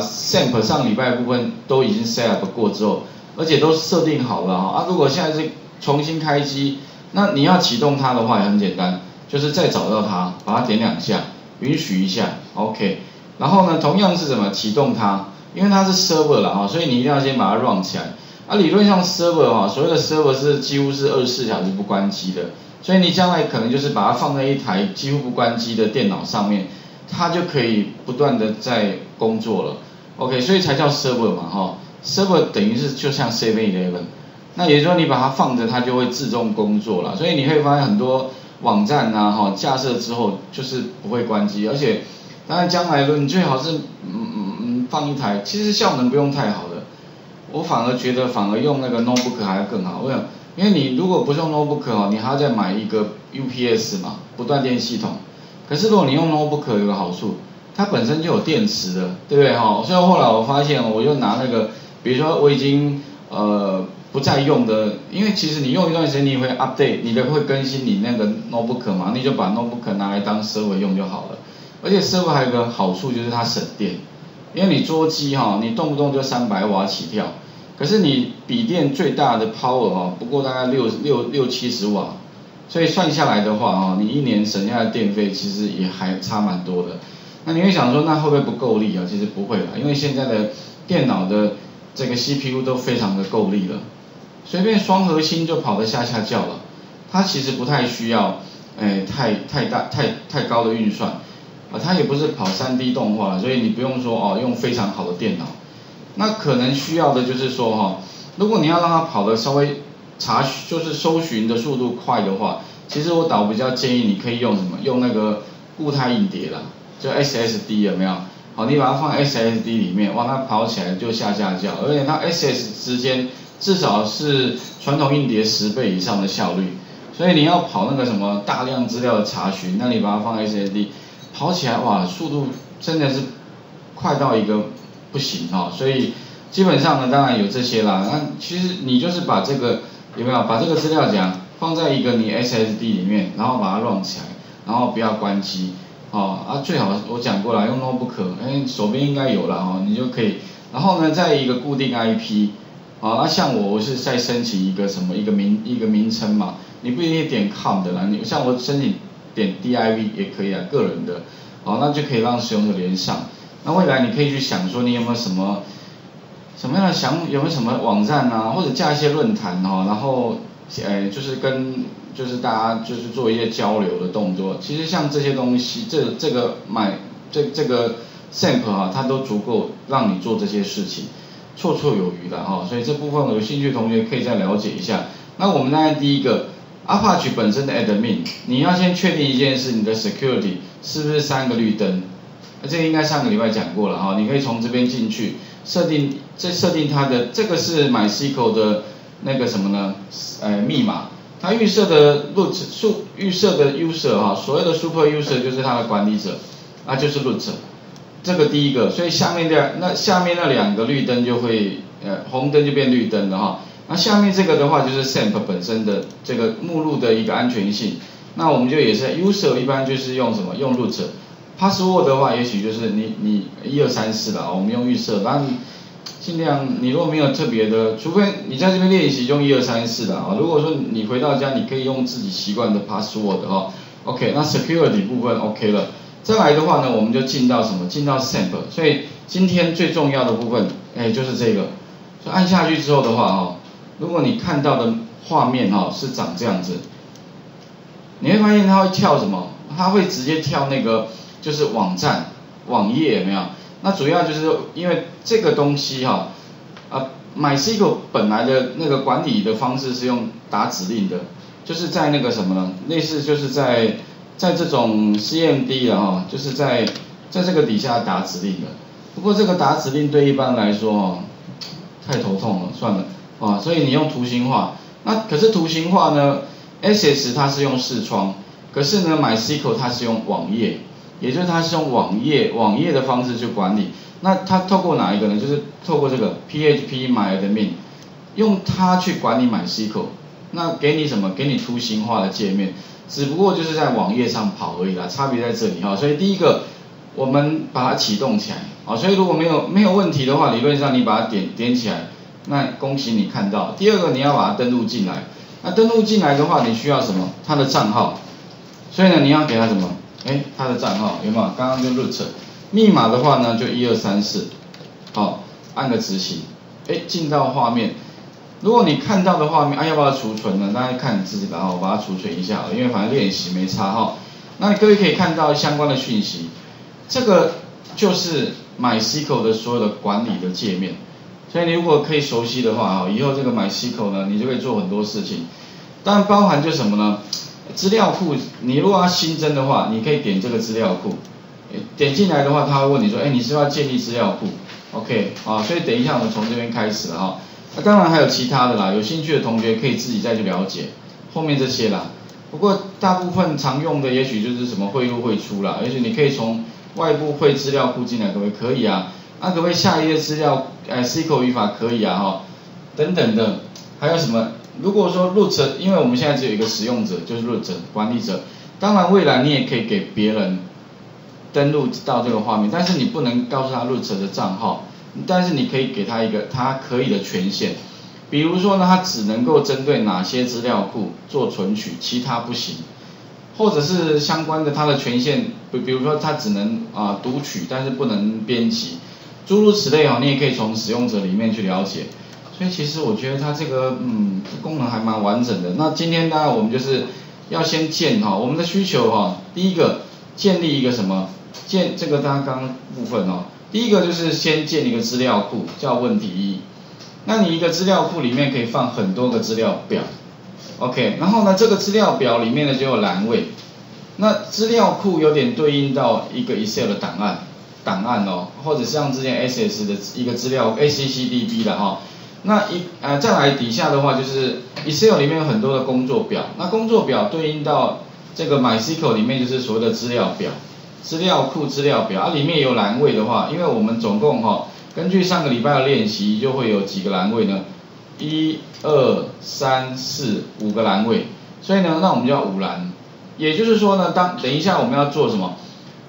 sample 上礼拜的部分都已经 set up 过之后，而且都设定好了哈。如果现在是重新开机，那你要启动它的话也很简单，就是再找到它，把它点两下，允许一下 ，OK。然后呢，同样是怎么启动它，因为它是 server 啦哈，所以你一定要先把它 run 起来。理论上 server 哈，所谓的 server 是几乎是24小时不关机的，所以你将来可能就是把它放在一台几乎不关机的电脑上面。 它就可以不断的在工作了 ，OK， 所以才叫 server 嘛，哈 ，server 等于是就像 7-Eleven， 那也就是说你把它放着，它就会自动工作了。所以你会发现很多网站啊，哈，架设之后就是不会关机，而且当然将来你最好是放一台，其实效能不用太好的，我反而觉得用那个 notebook 还要更好，为什么？因为你如果不用 notebook 哦，你还要再买一个 UPS 嘛，不断电系统。 可是如果你用 notebook 有个好处，它本身就有电池的，对不对哈？所以后来我发现，我就拿那个，比如说我已经不再用的，因为其实你用一段时间，你会 update， 你的会更新你那个 notebook 嘛，你就把 notebook 拿来当 server 用就好了。而且 server 还有个好处就是它省电，因为你桌机哈，你动不动就300瓦起跳，可是你笔电最大的 power 哈，不过大概六七十瓦。 所以算下来的话，哦，你一年省下来的电费其实也还差蛮多的。那你会想说，那会不会不够力啊？其实不会啦，因为现在的电脑的这个 CPU 都非常的够力了，随便双核心就跑得下叫了。它其实不太需要，太高的运算，它也不是跑 3D 动画，所以你不用说哦，用非常好的电脑。那可能需要的就是说哈，如果你要让它跑得稍微。 搜寻的速度快的话，其实我比较建议你可以用什么？用那个固态硬碟啦，就 SSD 有没有？好，你把它放在 SSD 里面，哇，它跑起来就下叫，而且它 SS 之间至少是传统硬碟10倍以上的效率，所以你要跑那个什么大量资料的查询，那你把它放 SSD， 跑起来哇，速度真的是快到一个不行哈、哦，所以基本上呢，当然有这些啦，那其实你就是把这个。 有没有把这个资料夹放在一个你 SSD 里面，然后把它 run 起来，然后不要关机，哦啊最好我讲过了，用 notebook， 手边应该有了哦，你就可以。然后呢，在一个固定 IP， 啊，那像我是在申请一个什么一个名称嘛，你不一定点 com 的啦，你像我申请点 div 也可以啊，个人的，哦那就可以让使用者连上。那未来你可以去想说你有没有什么。 有没有什么网站啊，或者加一些论坛哈、哦，然后就是大家就是做一些交流的动作。其实像这些东西，这个 sample 哈、啊，它都足够让你做这些事情，绰绰有余的哈、哦。所以这部分有兴趣的同学可以再了解一下。那我们大概第一个 ，Apache 本身的 admin， 你要先确定一件事，你的 security 是不是3个绿灯？这个应该上个礼拜讲过了哈、哦，你可以从这边进去。 设定它的这个是 MySQL 的那个什么呢？密码，它预设的user 哈，所谓的 super user 就是它的管理者，那就是 root， 这个第一个，所以下面那2个绿灯就会红灯就变绿灯了哈。那下面这个的话就是 sample 本身的这个目录的一个安全性，那我们就也是 user 一般就是用什么用 root。 password 的话，也许就是你1234啦，我们用预设，但尽量你如果没有特别的，除非你在这边练习用1234啦啊。如果说你回到家，你可以用自己习惯的 password 哈、哦。OK， 那 security 部分 OK 了。再来的话呢，我们就进到什么？进到 sample。所以今天最重要的部分，就是这个。所以按下去之后的话哦，如果你看到的画面哦是长这样子，你会发现它会跳什么？它会直接跳那个。 就是网站、网页有没有？那主要就是因为这个东西哈、啊，MySQL 本来的那个管理的方式是用打指令的，就是在那个什么呢？类似就是在这种 CMD 的哈，就是在这个底下打指令的。不过这个打指令对一般来说哦，太头痛了，算了啊，所以你用图形化。那可是图形化呢 ，Access 它是用视窗，可是呢 MySQL 它是用网页。 也就是它是用网页的方式去管理，那它透过哪一个呢？就是透过这个 phpMyAdmin， 用它去管理 MySQL， 那给你什么？给你图形化的界面，只不过就是在网页上跑而已啦，差别在这里哈。所以第一个我们把它启动起来啊。所以如果没有问题的话，理论上你把它点起来，那恭喜你看到。第二个，你要把它登录进来。那登录进来的话，你需要什么？它的账号。所以呢，你要给它什么？哎，它的账号有没有？刚刚就 root。密码的话呢，就1234。好，按个执行。哎，进到画面。 如果你看到的画面，要不要储存呢？大家看你自己吧，我把它储存一下，因为反正练习没差哈。那各位可以看到相关的讯息，这个就是 MySQL 的所有的管理的界面。所以你如果可以熟悉的话，以后这个 MySQL 呢，你就可以做很多事情。当然包含就什么呢？资料库，你如果要新增的话，你可以点这个资料库，点进来的话，他会问你说，哎，你是不是要建立资料库 ？OK， 啊，所以等一下我们从这边开始哈。 那、当然还有其他的啦，有兴趣的同学可以自己再去了解后面这些啦。不过大部分常用的也许就是什么汇入汇出啦，也许你可以从外部汇资料库进来，可不可以？可以啊。那、可不可以下一页资料？SQL 语法可以啊，哈、等等的。还有什么？如果说 root， 因为我们现在只有一个使用者，就是 root 管理者。当然未来你也可以给别人登录到这个画面，但是你不能告诉他 root 的账号。 但是你可以给他一个他可以的权限，比如说呢，他只能够针对哪些资料库做存取，其他不行，或者是相关的他的权限，比如说他只能读取，但是不能编辑，诸如此类哦，你也可以从使用者里面去了解。所以其实我觉得它这个功能还蛮完整的。那今天当然我们就是要先建哈，我们的需求哈，第一个建立一个什么建这个大家刚刚部分哦。 第一个就是先建一个资料库，叫问题一。那你一个资料库里面可以放很多个资料表 ，OK。然后呢，这个资料表里面呢就有栏位。那资料库有点对应到一个 Excel 的档案哦，或者像之前 Access 的一个资料 ACCDB 的哈。那再来底下的话就是 Excel 里面有很多的工作表，那工作表对应到这个 MySQL 里面就是所谓的资料表。 资料库资料表啊，里面有栏位的话，因为我们总共根据上个礼拜的练习，就会有几个栏位呢？1、2、3、4，5个栏位。所以呢，那我们叫5栏。也就是说呢，等一下我们要做什么？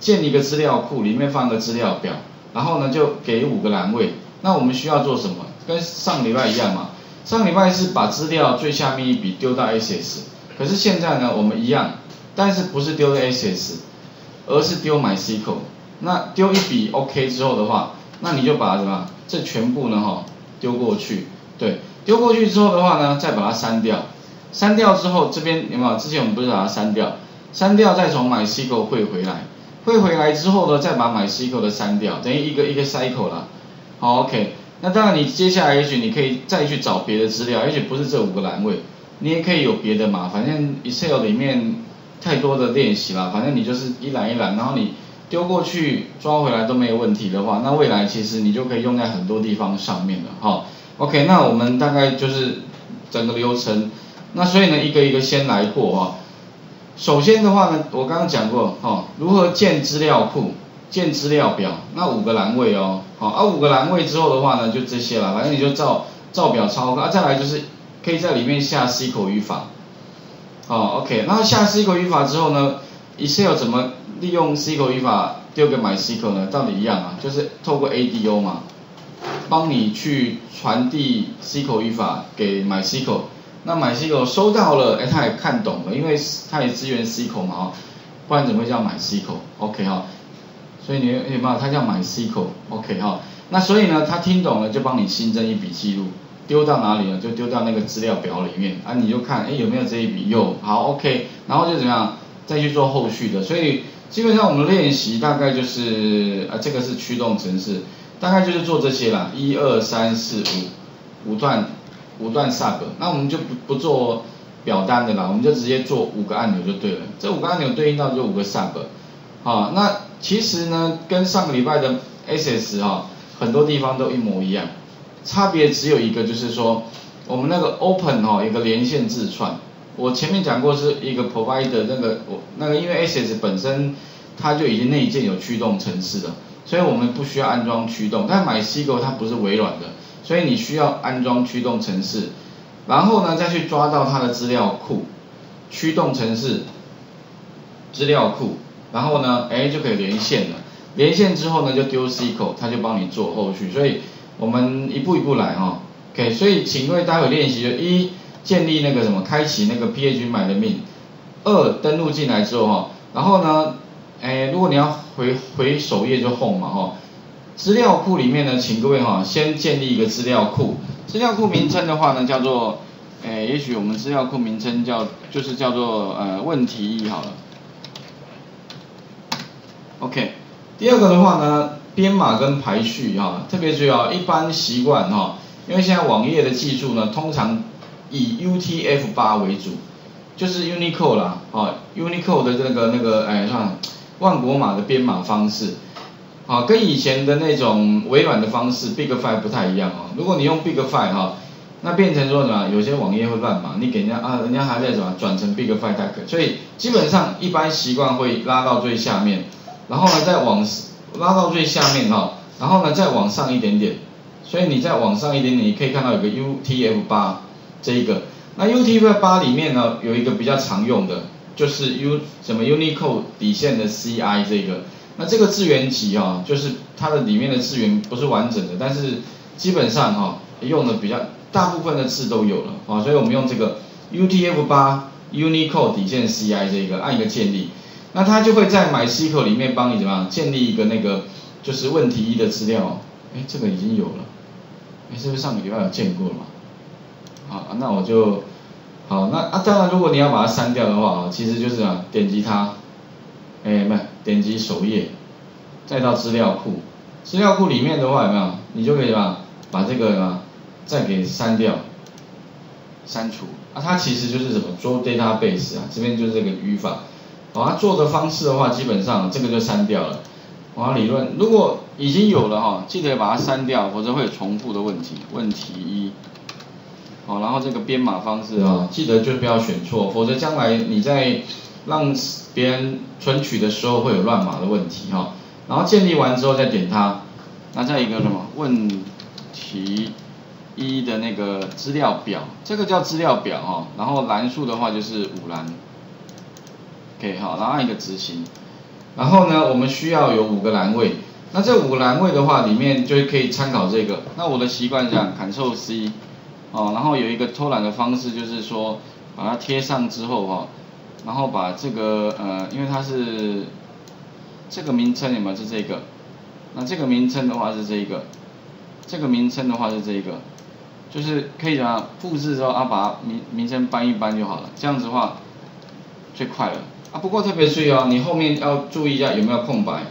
建一个资料库，里面放个资料表，然后呢就给5个栏位。那我们需要做什么？跟上礼拜一样嘛。上礼拜是把资料最下面一笔丢到 Access， 可是现在呢，我们一样，但是不是丢在 Access？ 而是丢 MySQL， 那丢一笔 OK 之后的话，那你就把什么这全部呢丢过去，对，丢过去之后的话呢，再把它删掉，删掉之后这边有没有？之前我们不是把它删掉，删掉再从 MySQL 汇回来，汇回来之后呢，再把 MySQL 的删掉，等于一个一个 cycle 啦。好 ，OK， 那当然你接下来也许你可以再去找别的资料，也许不是这5个栏位，你也可以有别的嘛，反正 Excel 里面。 太多的练习啦，反正你就是一栏一栏，然后你丢过去抓回来都没有问题的话，那未来其实你就可以用在很多地方上面了哈。OK， 那我们大概就是整个流程，那所以呢一个一个先来过哈。首先的话呢，我刚刚讲过哈，如何建资料库、建资料表，那5个栏位哦，好，5个栏位之后的话呢就这些啦，反正你就照表操课，再来就是可以在里面下 SQL 语法。 哦 ，OK， 然后下 SQL 语法之后呢 ，Excel 怎么利用 SQL 语法丢给 MySQL 呢？道理一样啊，就是透过 ADO 嘛，帮你去传递 SQL 语法给 MySQL。那 MySQL 收到了，哎，他也看懂了，因为他也支援 SQL 嘛，不然怎么会叫 MySQL？OK 哈，所以你有没有？他叫 MySQL，OK 哈。那所以呢，他听懂了就帮你新增一笔记录。 丢到哪里了？就丢到那个资料表里面啊，你就看哎有没有这一笔有好 OK， 然后就怎么样再去做后续的，所以基本上我们练习大概就是这个是驱动程式，大概就是做这些啦，1、2、3、4、55段 sub， 那我们就不做表单的啦，我们就直接做5个按钮就对了，这5个按钮对应到就5个 sub， 啊，那其实呢跟上个礼拜的 SS 很多地方都一模一样。 差别只有一个，就是说我们那个 open 一个连线字串，我前面讲过是一个 provider 那个因为 access 本身它就已经内建有驱动程式了，所以我们不需要安装驱动。但 MySQL 它不是微软的，所以你需要安装驱动程式，然后呢再去抓到它的资料库，驱动程式资料库，然后呢就可以连线了。连线之后呢，就丢 SQL， 它就帮你做后续。所以我们一步一步来哈、哦。OK， 所以请各位待会练习的一，建立那个什么，开启那个 phpMyAdmin。二，登录进来之后哈、哦，然后呢，哎，如果你要回首页就 Home 嘛哈、哦。资料库里面呢，请各位哈、哦，先建立一个资料库。资料库名称的话呢，叫做。 哎，也许我们资料库名称叫做问题一好了。OK， 第二个的话呢，编码跟排序哈、哦，特别注意哦，一般习惯哈、哦，因为现在网页的技术呢，通常以 UTF-8 为主，就是 Unicode 啦，哦 ，Unicode 的那个哎，算了，万国码的编码方式，啊、哦，跟以前的那种微软的方式 Big5 不太一样哦。如果你用 Big5 哈、哦。 那变成说什么？有些网页会乱码，你给人家啊，人家还在什么转成 Big5 Tag， 所以基本上一般习惯会拉到最下面，然后呢再往拉到最下面哈，然后呢再往上一点点，所以你再往上一点点，你可以看到有个 UTF-8 这一个，那 UTF-8 里面呢有一个比较常用的，就是 Unicode 底线的 CI 这个，那这个字元集哈、哦，就是它的里面的字元不是完整的，但是基本上哈、哦、用的比较。 大部分的字都有了啊，所以我们用这个 UTF-8 Unicode 底线 CI 这个按一个建立，那它就会在 MySQL 里面帮你怎么样建立一个那个就是问题一的资料，哎，这个已经有了，哎，是不是上个礼拜有见过了嘛？好，那我就好，那啊当然如果你要把它删掉的话啊，其实就是啊点击它，哎，没有点击首页，再到资料库，资料库里面的话有没有，你就可以把这个啊。 再给删掉，删除啊，它其实就是什么做 database 啊，这边就是这个语法，哦，它做的方式的话，基本上这个就删掉了。哦，理论如果已经有了哈、哦，记得把它删掉，否则会有重复的问题。问题一，哦，然后这个编码方式啊、哦，记得就不要选错，否则将来你在让别人存取的时候会有乱码的问题哈、哦。然后建立完之后再点它，那再一个什么问题？ 一的那个资料表，这个叫资料表哈、哦，然后栏数的话就是5栏 ，OK 好，然后按一个执行，然后呢，我们需要有5个栏位，那这5个栏位的话，里面就可以参考这个。那我的习惯是这样 ，Ctrl C， 哦，然后有一个偷懒的方式就是说，把它贴上之后哈、哦，然后把这个因为它是这个名称有没有是这个，那这个名称的话是这个，这个名称的话是这个。 就是可以讲复制之后啊，把名称搬一搬就好了，这样子的话最快了啊。不过特别注意哦，你后面要注意一下有没有空白。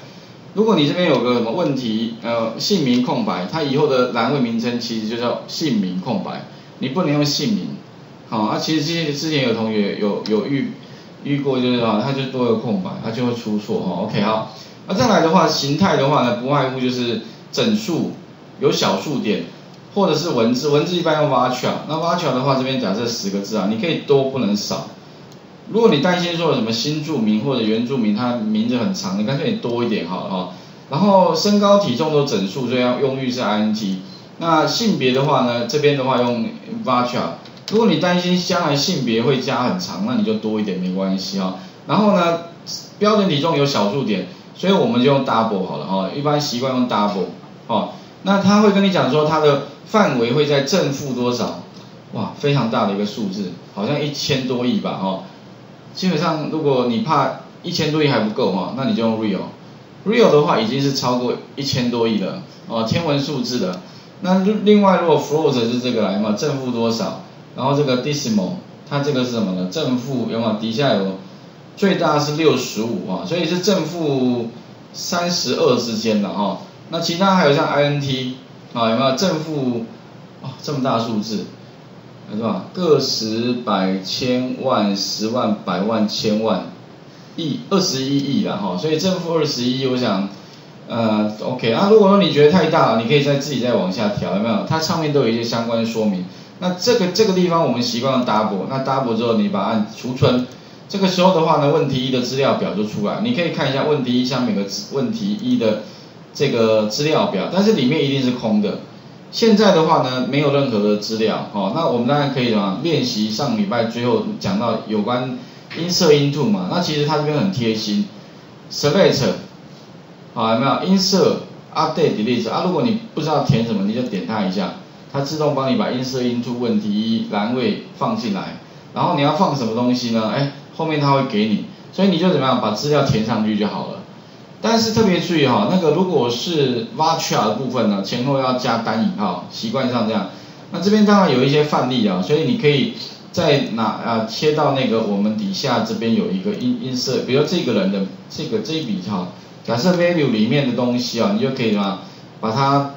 如果你这边有个什么问题，姓名空白，它以后的栏位名称其实就叫姓名空白，你不能用姓名。好、哦、啊，其实之前有同学有遇过，就是啊，它就多有空白，它就会出错哈、哦。OK 好，那、啊、再来的话，形态的话呢，不外乎就是整数，有小数点。 或者是文字，文字一般用 varchar， 那 varchar 的话，这边假设10个字啊，你可以多不能少。如果你担心说有什么新住民或者原住民，他名字很长，你干脆你多一点好了哈。然后身高体重都整数，所以要用语是 int。那性别的话呢，这边的话用 varchar。如果你担心将来性别会加很长，那你就多一点没关系哈。然后呢，标准体重有小数点，所以我们就用 double 好了哈，一般习惯用 double 哦。那他会跟你讲说他的。 范围会在正负多少？哇，非常大的一个数字，好像1000多亿吧，哦。基本上，如果你怕1000多亿还不够哈、哦，那你就用 real 的话已经是超过1000多亿了，哦，天文数字了。那另外，如果 float 是这个来嘛，正负多少？然后这个 decimal， 它这个是什么呢？正负有没有？底下有最大是65啊，所以是正负32之间的哈、哦。那其他还有像 int。 啊，有没有正负？哦，这么大数字，是吧？个十百千万十万百万千万亿21亿啦，哈、哦，所以正负21亿，我想，OK 啊。如果说你觉得太大了，你可以自己再往下调，有没有？它上面都有一些相关的说明。那这个地方我们习惯用 double， 那 double 之后你把它按储存，这个时候的话呢，问题一的资料表就出来，你可以看一下问题一下面有个问题一的。 这个资料表，但是里面一定是空的。现在的话呢，没有任何的资料哦。那我们当然可以嘛，练习上礼拜最后讲到有关insert into 嘛。那其实它这边很贴心 ，select 好，有没有 insert update delete 啊？如果你不知道填什么，你就点它一下，它自动帮你把 insert into 问题栏位放进来。然后你要放什么东西呢？哎，后面它会给你，所以你就怎么样把资料填上去就好了。但是特别注意哈，那个如果是 varchar 的部分呢，前后要加单引号，习惯上这样。那这边当然有一些范例啊，所以你可以再拿切到那个我们底下这边有一个 insert， 比如这个人的这一笔哈，假设 value 里面的东西啊，你就可以把它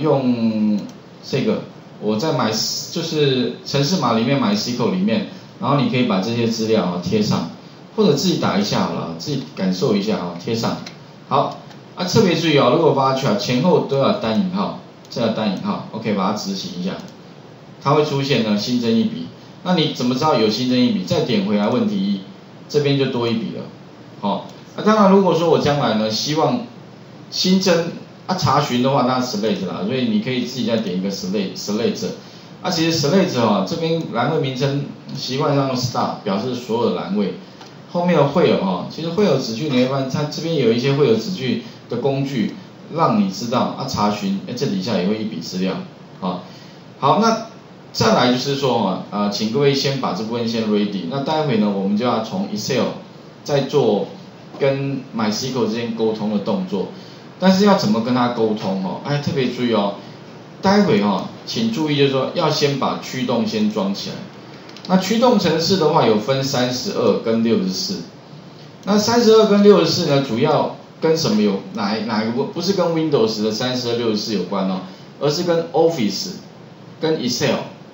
用这个我在就是程式码里面MySQL 里面，然后你可以把这些资料贴上，或者自己打一下好了，自己感受一下啊，贴上。好啊，特别注意哦，如果把它前后都要单引号。这个单引号 ，OK， 把它执行一下，它会出现呢新增一笔。那你怎么知道有新增一笔？再点回来问题一，这边就多一笔了。好、哦，那、当然如果说我将来呢希望新增查询的话，那 select 啦，所以你可以自己再点一个 select。其实 select 哦，这边栏位名称习惯上用 star 表示所有的栏位，后面有会有哦，其实会有子句你会发现它这边有一些会有子句的工具。让你知道查询，这底下也会一笔资料，啊，好，那再来就是说请各位先把这部分先 ready， 那待会呢，我们就要从 Excel 再做跟 MySQL 之间沟通的动作，但是要怎么跟它沟通哦？哎，特别注意哦，待会请注意就是说要先把驱动先装起来，那驱动程式的话有分32跟64，那32跟64呢主要。跟什么有哪一个不是跟 Windows 的32、64有关哦，而是跟 Office、跟 Excel。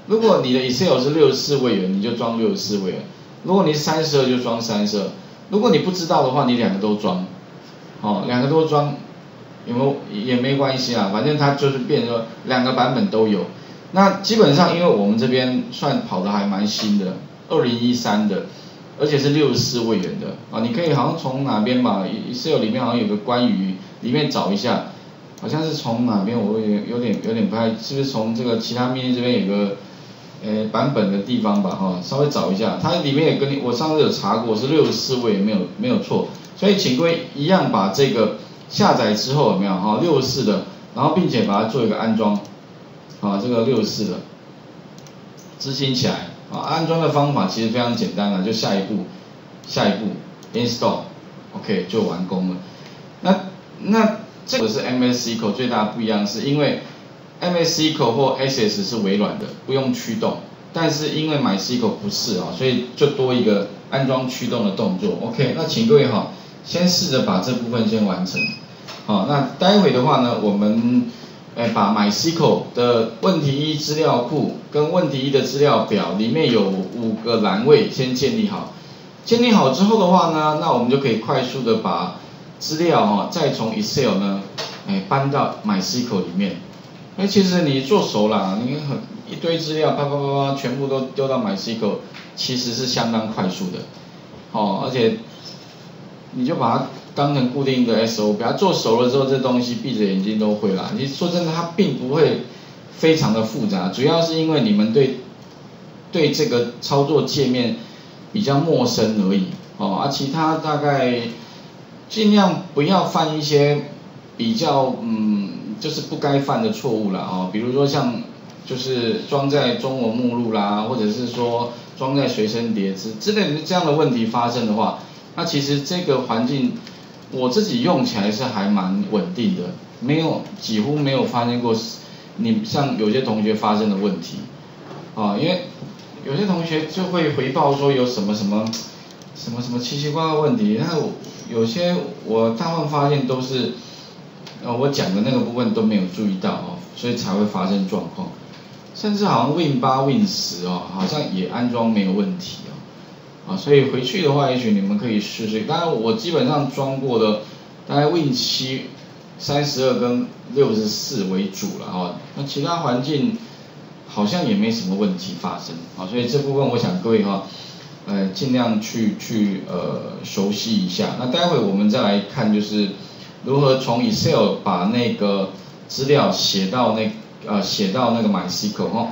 如果你的 Excel 是64位元，你就装64位元；如果你32就装32。如果你不知道的话，你两个都装，哦，两个都装，有没有也没关系啊，反正它就是变成说两个版本都有。那基本上因为我们这边算跑的还蛮新的，2013的。而且是64位元的啊，你可以好像从哪边吧 ，Excel 里面好像有个关于里面找一下，好像是从哪边我有点不太，是不是从这个其他命令这边有个版本的地方吧哈，稍微找一下，它里面也跟我上次有查过是64位没有错，所以请各位一样把这个下载之后有没有哈64的，然后并且把它做一个安装，啊这个64的执行起来。安装的方法其实非常简单了，就下一步 install，OK 就完工了。那这个是 MS SQL 最大的不一样，是因为 MS SQL 或 Access 是微软的，不用驱动，但是因为MySQL 不是啊，所以就多一个安装驱动的动作。OK， 那请各位先试着把这部分先完成。好，那待会的话呢，我们。把 MySQL 的问题一资料库跟问题一的资料表里面有5个栏位先建立好，建立好之后的话呢，那我们就可以快速的把资料再从 Excel 呢，搬到 MySQL 里面。其实你做熟了，你一堆资料啪啪啪啪全部都丢到 MySQL， 其实是相当快速的，而且你就把它。当成固定的 SOP， 它做熟了之后，这东西闭着眼睛都会啦。你说真的，它并不会非常的复杂，主要是因为你们对这个操作界面比较陌生而已。哦，其他大概尽量不要犯一些比较就是不该犯的错误啦。哦，比如说像就是装在中文目录啦，或者是说装在随身碟之类的这样的问题发生的话，那其实这个环境。我自己用起来是还蛮稳定的，几乎没有发生过你像有些同学发生的问题，因为有些同学就会回报说有什么奇奇怪怪问题，那有些我大部分发现都是，我讲的那个部分都没有注意到哦，所以才会发生状况，甚至好像 Win8 Win10哦，好像也安装没有问题哦。所以回去的话，也许你们可以试试。当然，我基本上装过的，大概 Win7 32跟64为主了哦。那其他环境好像也没什么问题发生啊。所以这部分我想各位尽量去熟悉一下。那待会我们再来看，就是如何从 Excel 把那个资料写到那个MySQL 哦。